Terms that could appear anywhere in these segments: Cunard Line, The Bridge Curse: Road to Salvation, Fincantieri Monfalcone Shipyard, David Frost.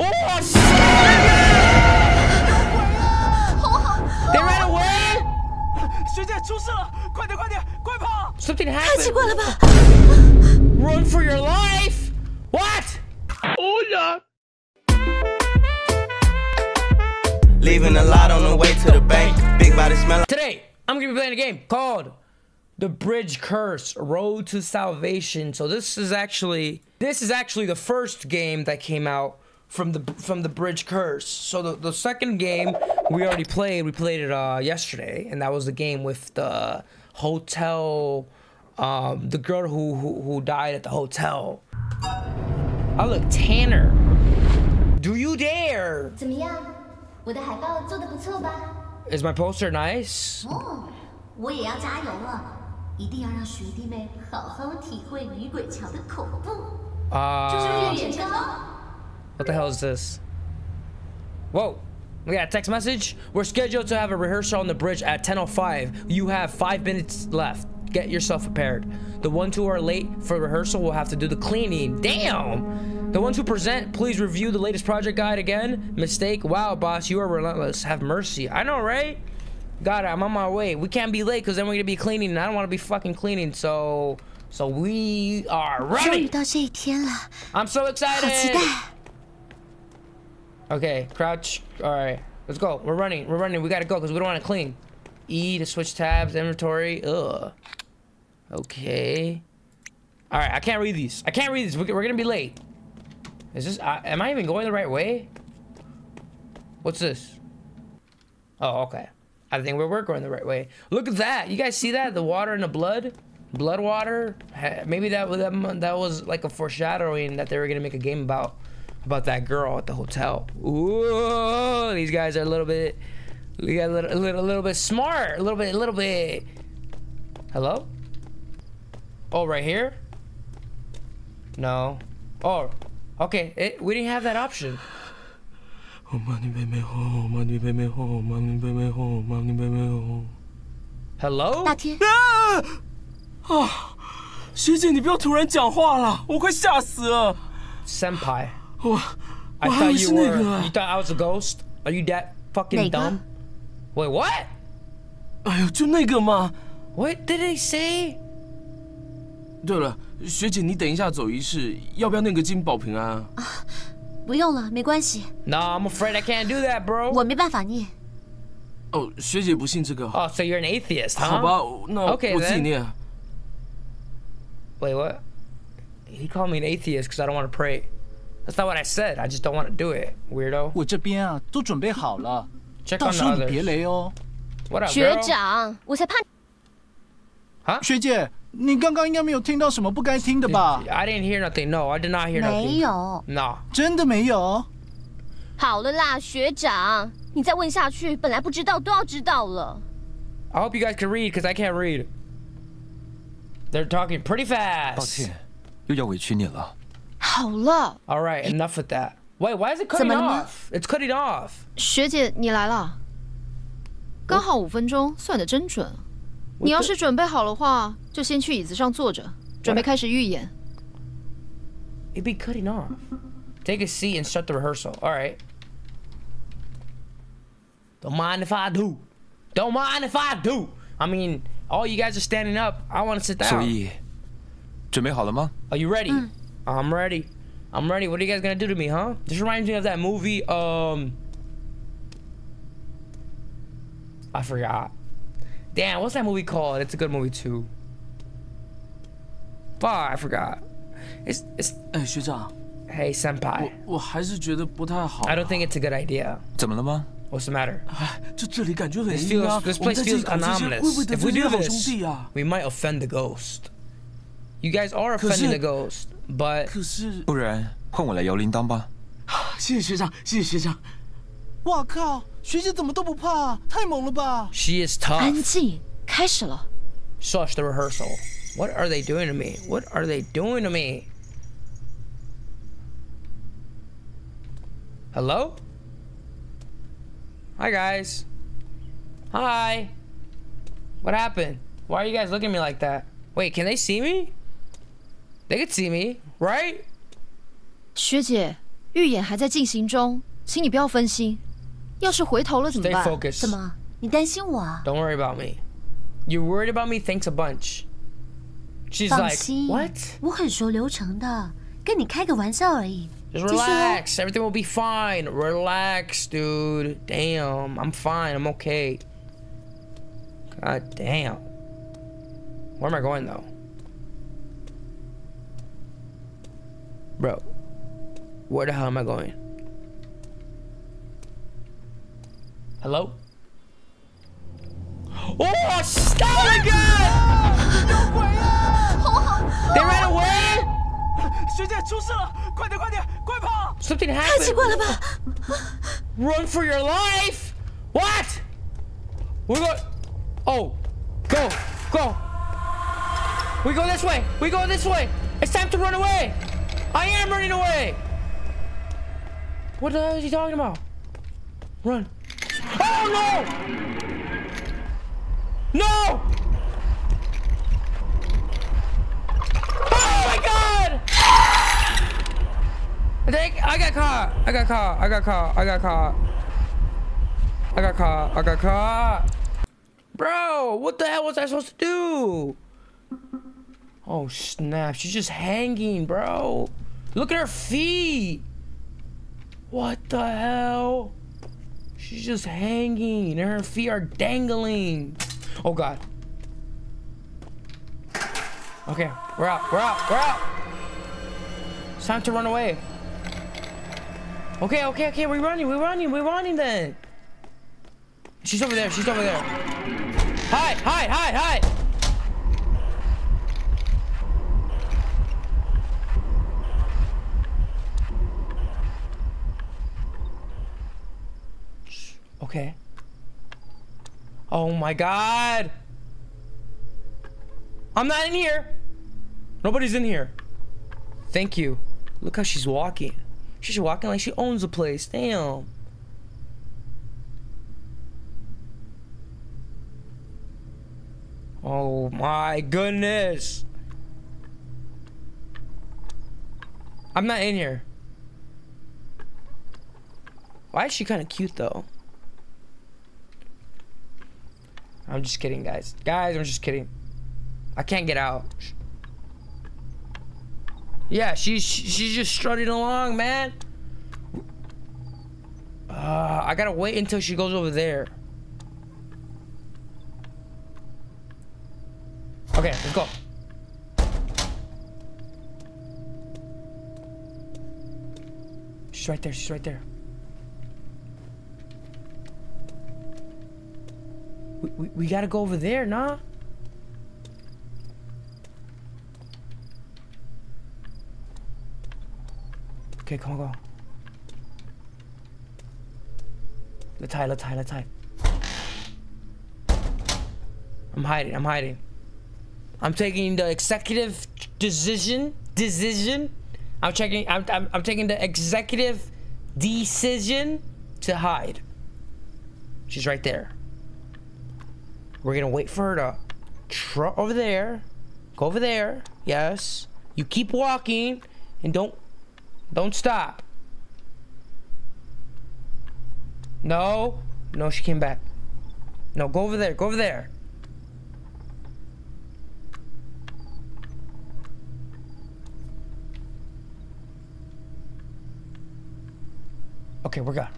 Oh, shit! They ran away! 学姐出事了，快点，快点，快跑！ Something happened. 太奇怪了吧 ！Run for your life! What? Oh yeah! Leaving a lot on the way to the bank. Big body smell. Today, I'm gonna be playing a game called The Bridge Curse: Road to Salvation. So this is actually the first game that came out from the Bridge Curse. So the second game we already played. We played it yesterday, and that was the game with the hotel, the girl who died at the hotel. Oh look, Tanner. Do you dare? Is my poster nice? Oh, 我也要加油了。 一定要让学弟妹好好体会女鬼桥的恐怖。啊！就是越野车。What the hell is this? Whoa! We got a text message. We're scheduled to have a rehearsal on the bridge at 10:05. You have 5 minutes left. Get yourself prepared. The ones who are late for rehearsal will have to do the cleaning. Damn! The ones who present, please review the latest project guide again. Mistake? Wow, boss, you are relentless. Have mercy. I know, right? Got it, I'm on my way. We can't be late because then we're gonna be cleaning and I don't want to be fucking cleaning, so we are ready. I'm so excited. Okay, crouch. All right, let's go. We're running. We gotta go because we don't want to clean. E to switch tabs, inventory. Ugh. Okay. All right, I can't read these. We're gonna be late. Is this am I even going the right way? What's this? Oh, okay, I think we're going the right way. Look at that! You guys see that? The water and the blood? Blood water? Maybe that was like a foreshadowing that they were gonna make a game about that girl at the hotel. Ooh, these guys are a little bit smart. A little bit. Hello? Oh, right here? No. Oh, okay. We didn't have that option. Oh, mommy, baby, me home. Mommy, baby, me home. Mommy, baby, me home. Mommy, baby, me home. Hello? 大天。啊！学姐，你不要突然讲话了，我快吓死了。Senpai. 我还以为是那个。You thought I was a ghost? Are you that fucking dumb? Wait, what? 哎呦，就那个嘛。What did they say? 对了，学姐，你等一下走仪式，要不要那个金保平安啊？ 不用了，没关系。No, I'm afraid I can't do that, bro. 我没办法念。哦，学姐不信这个。Oh, so you're an atheist, huh? 好吧，那我自己念。Wait, what? He called me an atheist because I don't want to pray. That's not what I said. I just don't want to do it, weirdo. 我这边啊，都准备好了。到时候你别雷哦。What up, girl? 学长，我才怕。啊？学姐。 你刚刚应该没有听到什么不该听的吧 ？I didn't hear nothing. No, I did not hear nothing. 没有。No， 真的没有。好了啦，学长，你再问下去，本来不知道都要知道了。I hope you guys can read, cause I can't read. They're talking pretty fast. 抱歉，又要委屈你了。好了。All right, enough with that. Wait, why is it cutting off? It's cutting off. 学姐，你来了。刚好5分钟，算得真准。 你要是准备好的话，就先去椅子上坐着，准备开始预演。It'd be cutting off. Take a seat and start the rehearsal. All right. Don't mind if I do. Don't mind if I do. I mean, all you guys are standing up. I want to sit down. 所以，准备好了吗 ？Are you ready? I'm ready. I'm ready. What are you guys gonna do to me, huh? This reminds me of that movie. I forgot. Damn, what's that movie called? It's a good movie too. Fuck, I forgot. It's. 哎，学长。Hey, senpai. 我还是觉得不太好。I don't think it's a good idea. 怎么了吗 ？What's the matter? 哎，这里感觉很阴啊。This place feels anomalous. If we do this, we might offend the ghost. You guys are offending the ghost, but. 可是。不然换我来摇铃铛吧。谢谢学长，谢谢学长。哇靠！ 学姐怎么都不怕，太猛了吧 ！She is tough. 安静，开始了。Shush the rehearsal. What are they doing to me? What are they doing to me? Hello? Hi guys. Hi. What happened? Why are you guys looking at me like that? Wait, can they see me? They could see me, right? 学姐。预演还在进行中，请你不要分心。要是回头了怎么办？ Stay focused. 怎么？你担心我啊 ？Don't worry about me. You're worried about me. Thanks a bunch. She's like, what? 我很熟流程的，跟你开个玩笑而已。 Just relax. Everything will be fine. Relax, dude. Damn, I'm fine. I'm okay. God damn. Where am I going, though? Bro. Where the hell am I going? Hello? Oh, she's gone again! They ran away? Something happened. Run for your life. What? We're going. Oh, go, go. We go this way. We go this way. It's time to run away. I am running away. What the hell is he talking about? Run. Oh no! No! Oh my God! I got caught. Bro, what the hell was I supposed to do? Oh snap, she's just hanging, bro. Look at her feet. What the hell? She's just hanging and her feet are dangling. Oh God. Okay, we're out, we're out, we're out. It's time to run away. Okay, we're running then. She's over there. Hide. Okay. Oh my God. I'm not in here. Nobody's in here. Thank you. Look how she's walking. She's walking like she owns the place. Damn. Oh my goodness. I'm not in here. Why is she kind of cute though? I'm just kidding, guys. I'm just kidding. I can't get out. Yeah, she's just strutting along, man. I gotta wait until she goes over there. Okay, let's go. She's right there. We gotta go over there, nah? Okay, come on, go. Let's hide. I'm hiding. I'm taking the executive decision. I'm taking the executive decision to hide. She's right there. We're gonna wait for her to trot over there. Go over there. Yes. You keep walking and don't stop. No, she came back. No, go over there. Okay, we're gone.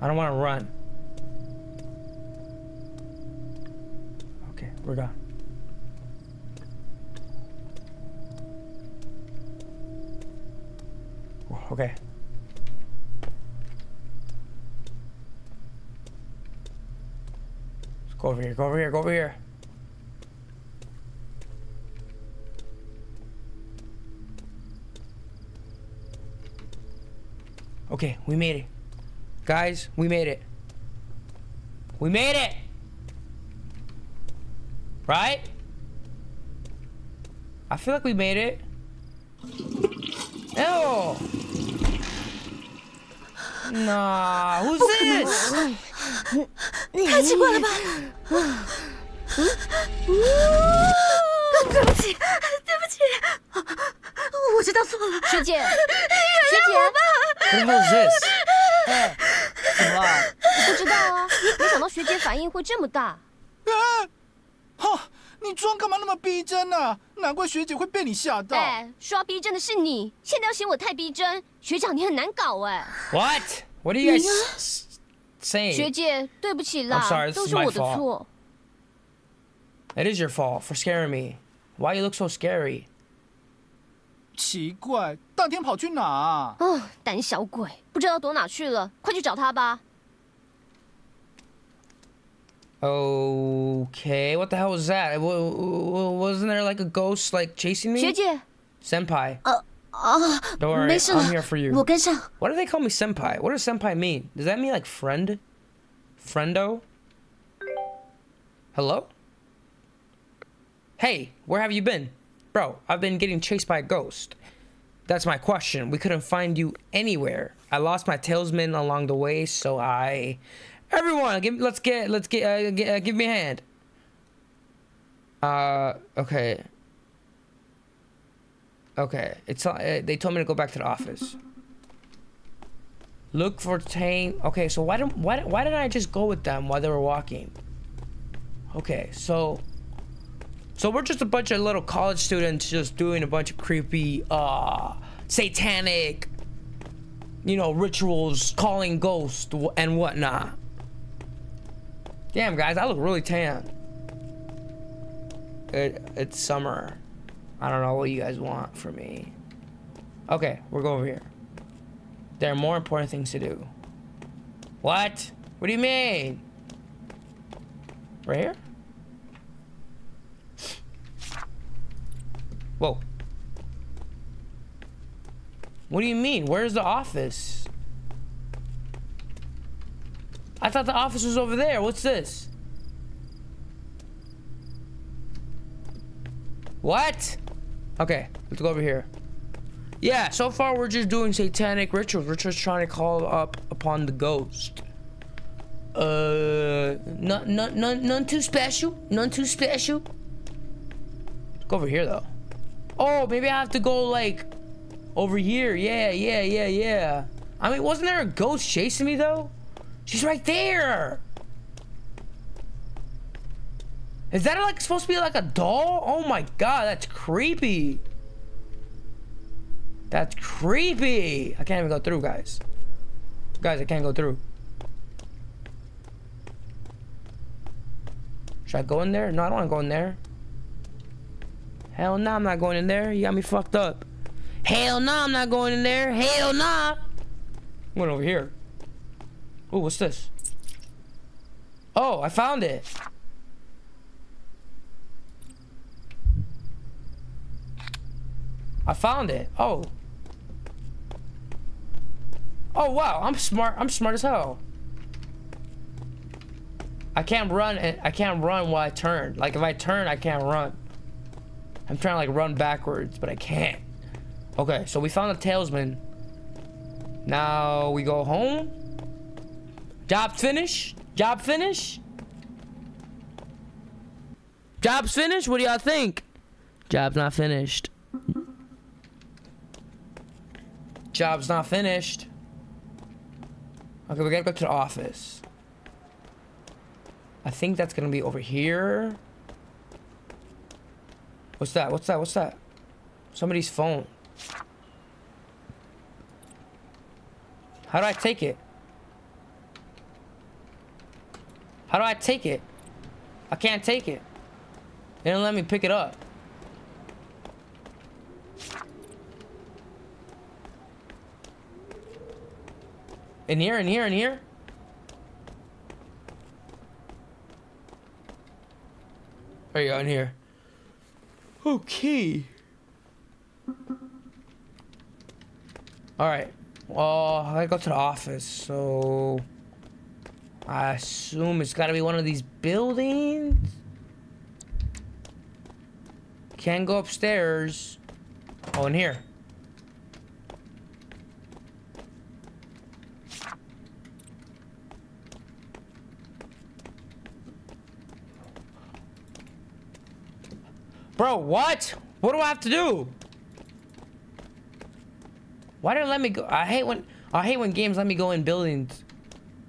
I don't want to run. Okay, we're gone. Okay. Let's go over here. Okay, we made it. Guys, we made it! Right? I feel like we made it. Ew! Nah, who's this? 知道错了，学姐，学姐 ，What is this？ 哎，怎么了？我不知道啊，没想到学姐反应会这么大。哎，哈，你装干嘛那么逼真啊？难怪学姐会被你吓到。哎，说逼真的是你，现在要嫌我太逼真，学长你很难搞哎。What do you guys saying？ 学姐，对不起啦， sorry, 都是我的错。It is your fault for scaring me. Why you look so scary? 奇怪，大天跑去哪啊？啊，胆小鬼，不知道躲哪去了，快去找他吧。Okay, what the hell was that? Wasn't there like a ghost like chasing me? 学姐， senpai. Don't worry, I'm here for you. 我跟上。Why do they call me senpai? What does senpai mean? Does that mean like friend? Friendo? Hello? Hey, where have you been? Bro, I've been getting chased by a ghost. That's my question. We couldn't find you anywhere. I lost my talisman along the way, so I... Everyone, give me a hand. Okay. Okay, they told me to go back to the office. Look for tame... Okay, so why didn't I just go with them while they were walking? Okay, so... So we're just a bunch of little college students just doing a bunch of creepy, satanic, you know, rituals, calling ghosts and whatnot. Damn, guys, I look really tan. It's summer. I don't know what you guys want from me. Okay, we'll go over here. There are more important things to do. What? What do you mean? Right here? Whoa. What do you mean? Where's the office? I thought the office was over there. What's this? What? Okay, let's go over here. Yeah, so far we're just doing satanic rituals. We're just trying to call up upon the ghost. None too special. None too special. Let's go over here, though. Oh, maybe I have to go, like, over here. Yeah. I mean, wasn't there a ghost chasing me, though? She's right there! Is that, like, supposed to be, like, a doll? Oh, my God, that's creepy. That's creepy. I can't even go through, guys. Guys, I can't go through. Should I go in there? No, I don't want to go in there. Hell nah, I'm not going in there. You got me fucked up. Hell nah, I'm not going in there. Hell nah. I'm going over here. Ooh, what's this? Oh, I found it. I found it. Oh. Oh, wow. I'm smart. I'm smart as hell. I can't run. I can't run while I turn. Like, if I turn, I can't run. I'm trying to, like, run backwards, but I can't. Okay, so we found the talisman. Now we go home. Job finished. Job finished. Job's finished. What do y'all think? Job's not finished. Job's not finished. Okay, we gotta go to the office. I think that's gonna be over here. What's that? What's that? What's that? Somebody's phone. How do I take it? How do I take it? I can't take it. They don't let me pick it up. In here, in here, in here. There you go, in here. Okay. Alright. Well, I gotta go to the office, so... I assume it's gotta be one of these buildings? Can't go upstairs. Oh, in here. Bro, what? What do I have to do? Why did it let me go? I hate when games let me go in buildings.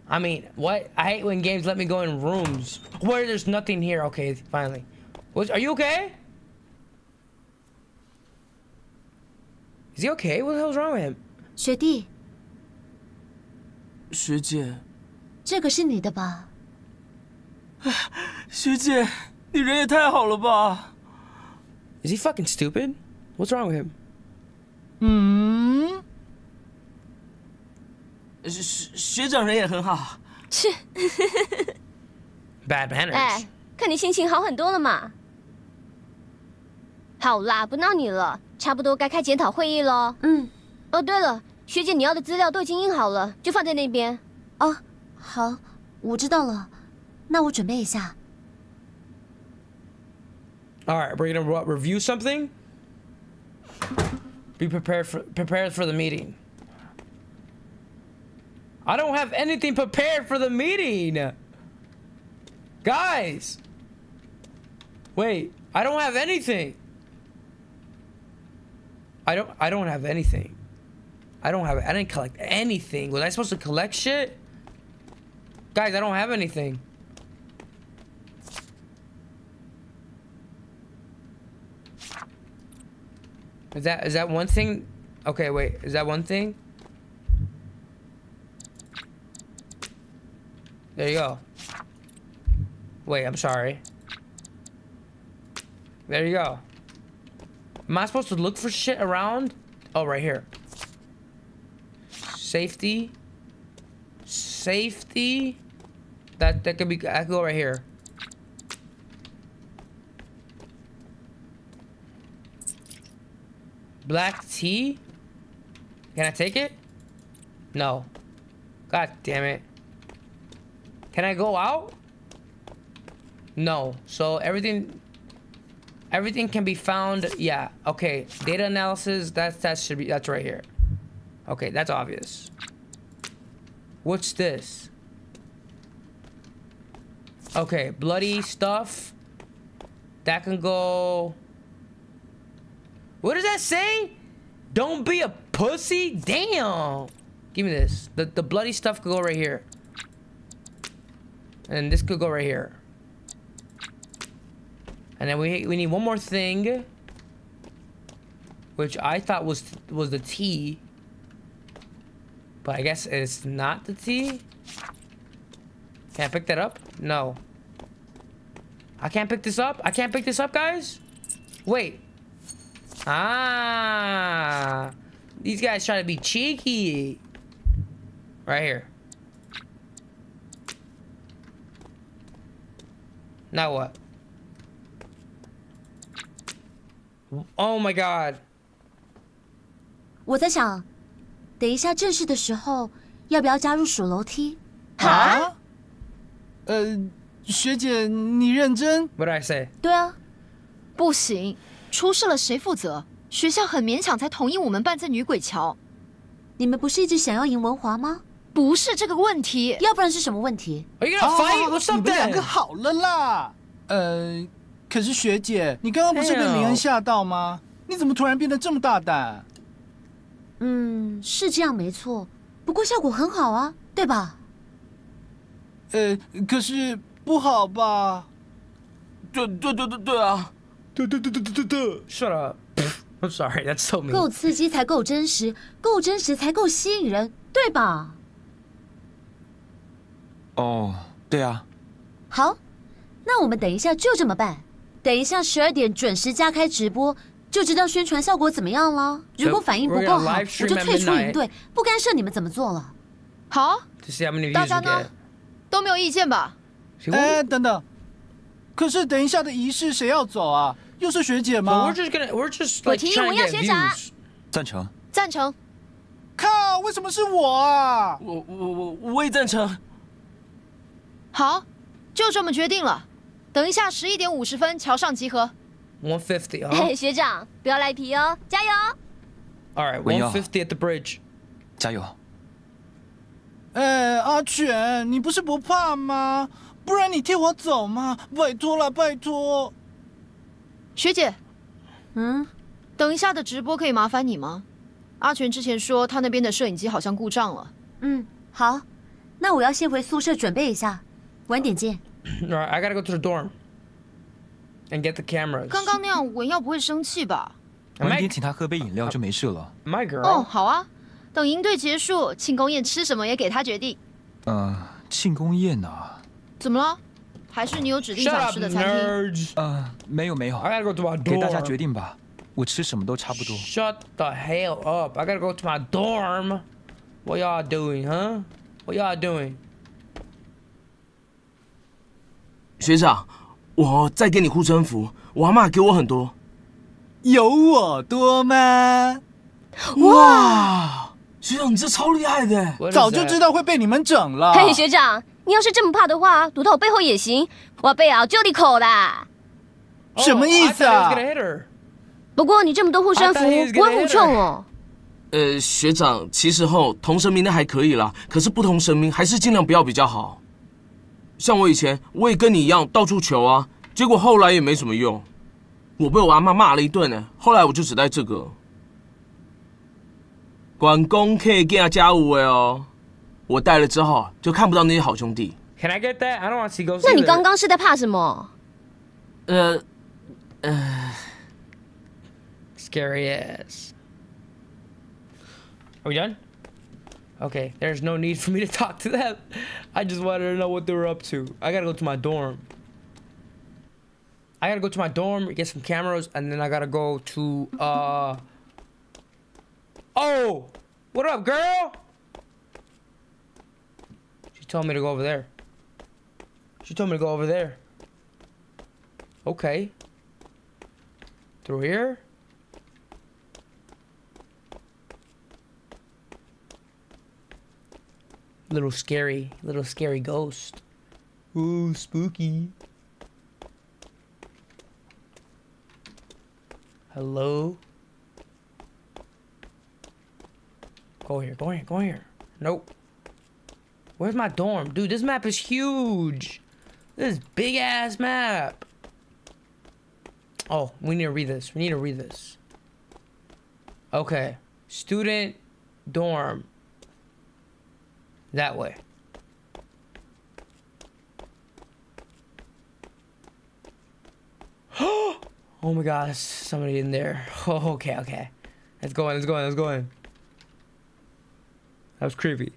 I mean, what? I hate when games let me go in rooms where there's nothing here. Okay, finally. Are you okay? Is he okay? What the hell's wrong with him? 学弟。学姐。这个是你的吧？学姐，你人也太好了吧。Is he fucking stupid? What's wrong with him? 嗯。学长人也很好。切。Bad manners。哎，看你心情好很多了嘛。好啦，不闹你了。 差不多该开检讨会议喽。嗯，哦对了，学姐你要的资料都已经印好了，就放在那边。哦，好，我知道了。那我准备一下。All right, we're gonna what, review something. Be prepared for the meeting. I don't have anything prepared for the meeting, guys. Wait, I don't have anything. I don't have anything. I didn't collect anything. Was I supposed to collect shit? Guys, I don't have anything. Is that one thing? Okay, wait. Is that one thing? There you go. Wait, I'm sorry. There you go. Am I supposed to look for shit around? Oh, right here. Safety. Safety. That could be. I could go right here. Black tea. Can I take it? No. God damn it. Can I go out? No. So everything. Everything can be found. Yeah. Okay. Data analysis. That should be. That's right here. Okay. That's obvious. What's this? Okay. Bloody stuff. That can go. What does that say? Don't be a pussy. Damn. Give me this. The bloody stuff could go right here. And this could go right here. And then we need one more thing, which I thought was the tea, but I guess it's not the tea. Can I pick that up? No. I can't pick this up. I can't pick this up, guys. Wait. Ah, these guys try to be cheeky. Right here. Now what? Oh my god! 我在想，等一下正式的时候，要不要加入数楼梯？啊？学姐，你认真 ？What I say？ 对啊，不行，出事了谁负责？学校很勉强才同意我们办这女鬼桥。你们不是一直想要赢文华吗？不是这个问题，要不然是什么问题？哎呀，你们两个好了啦。可是学姐，你刚刚不是被明恩吓到吗？你怎么突然变得这么大胆？嗯，是这样没错，不过效果很好啊，对吧？可是不好吧？对啊！对，shut up. I'm sorry, that's so mean. 够刺激才够真实，够真实才够吸引人，对吧？哦，对啊。好，那我们等一下就这么办。 等一下，12点准时加开直播，就知道宣传效果怎么样了。如果反应不够好，我就退出营队，不干涉你们怎么做了。好，大家呢都没有意见吧？哎，等等，可是等一下的仪式谁要走啊？又是学姐吗？我提议我要学长。赞成。赞成。靠，为什么是我啊？我也赞成。好，就这么决定了。 等一下，11点50分，桥上集合。150 啊！学长，不要赖皮哦，加油 ！All right, 150 at the bridge， 加油！哎，阿全，你不是不怕吗？不然你替我走嘛，拜托了，拜托。学姐，嗯，等一下的直播可以麻烦你吗？阿全之前说他那边的摄影机好像故障了。嗯，好，那我要先回宿舍准备一下，晚点见。Alright, I gotta go to the dorm and get the cameras. 刚刚那样，文耀不会生气吧？晚点请他喝杯饮料就没事了。My girl. 哦，好啊。等营队结束，庆功宴吃什么也给他决定。庆功宴呢？怎么了？ 还是你有指定想吃的餐厅？没有没有，给大家决定吧。我吃什么都差不多。Shut the hell up! I gotta go to my dorm. What y'all doing, huh? What y'all doing? 学长，我再给你护身符。我阿嬤给我很多，有我多吗？哇，学长你这超厉害的，早就知道会被你们整了。嘿，学长。 你要是这么怕的话，躲到我背后也行，我被咬就你口啦。什么意思啊？不过你这么多护身符，不会互冲哦。学长，其实吼同神明的还可以啦，可是不同神明还是尽量不要比较好。像我以前，我也跟你一样到处求啊，结果后来也没什么用，我被我阿嬤骂了一顿呢。后来我就只带这个。管工可以给他加五位哦。 我带了之后就看不到那些好兄弟。Can I get that? I don't want to go. 那你刚刚是在怕什么？Scary ass. Are we done? Okay. There's no need for me to talk to them. I just wanted to know what they were up to. I gotta go to my dorm. I gotta go to my dorm, get some cameras, and then I gotta go to Oh, what up, girl? She told me to go over there. She told me to go over there. Okay. Through here? Little scary ghost. Ooh, spooky. Hello? Go here, go here, go here. Nope. Where's my dorm? Dude, this map is huge. This big-ass map. Oh, we need to read this. We need to read this. Okay. Student dorm. That way. Oh my gosh. Somebody in there. Oh, okay, okay. Let's go in, let's go in, let's go in. That was creepy.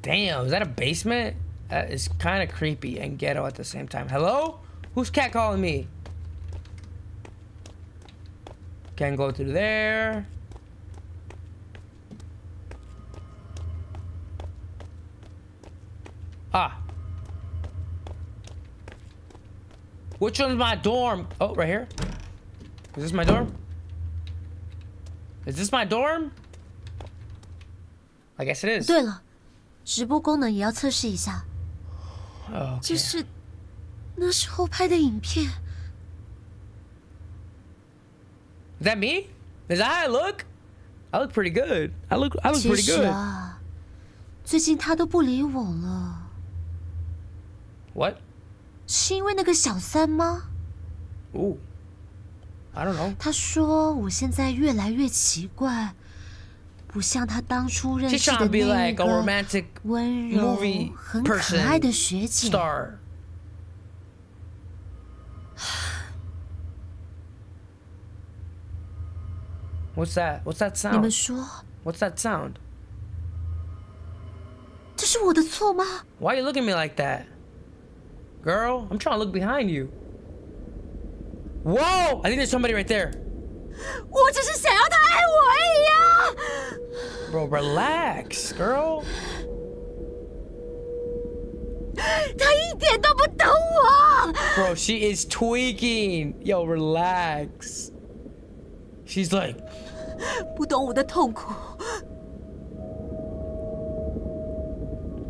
Damn, is that a basement? That is kind of creepy and ghetto at the same time. Hello? Who's catcalling me? Can't go through there. Ah. Which one's my dorm? Oh, right here. Is this my dorm? Is this my dorm? I guess it is. 对了，直播功能也要测试一下。这是那时候拍的影片。Is that me? Is that how I look? I look pretty good. I look pretty good. 其实啊，最近他都不理我了。What? 是因为那个小三吗？哦。 I don't know. 他说我现在越来越奇怪，不像他当初认识的那个温柔、很可爱的学姐。What's that? What's that sound? 你们说 ？What's that sound? 这是我的错吗 ？Why are you looking at me like that, girl? I'm trying to look behind you. Whoa! I think there's somebody right there. 我只是想要他爱我而已啊。Bro, relax, girl. 他一点都不懂我。Bro, she is tweaking. Yo, relax. She's like. 不懂我的痛苦，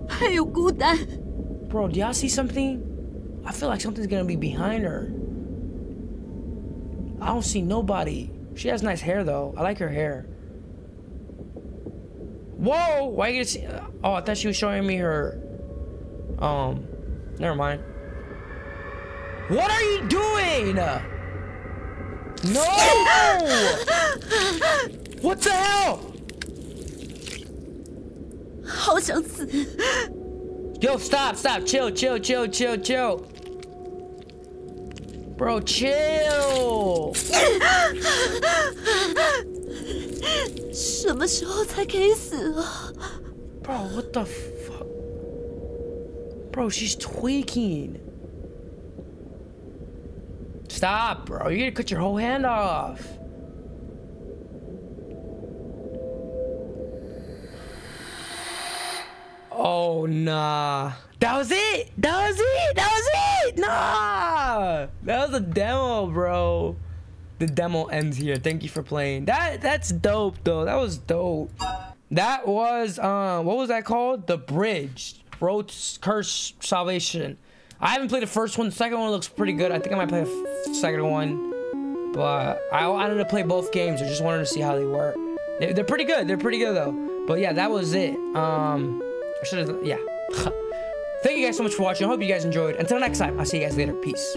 还有孤单。Bro, do y'all see something? I feel like something's gonna be behind her. I don't see nobody. She has nice hair though. I like her hair. Whoa! Why you see? Oh, I thought she was showing me her. Never mind. What are you doing? No! What the hell? Yo, stop. Chill. Bro, chill. 什么时候才可以死啊? Bro, what the fuck? Bro, she's tweaking. Stop, bro. You're gonna cut your whole hand off. Oh, nah. That was it. Nah. That was a demo, bro. The demo ends here. Thank you for playing. That's dope, though. That was dope. That was, what was that called? The Bridge. Road to Curse Salvation. I haven't played the first one. The second one looks pretty good. I think I might play the second one. But I wanted to play both games. I just wanted to see how they were. They're pretty good. They're pretty good, though. But, yeah, that was it. I should have... Yeah. Thank you guys so much for watching. I hope you guys enjoyed. Until next time, I'll see you guys later. Peace.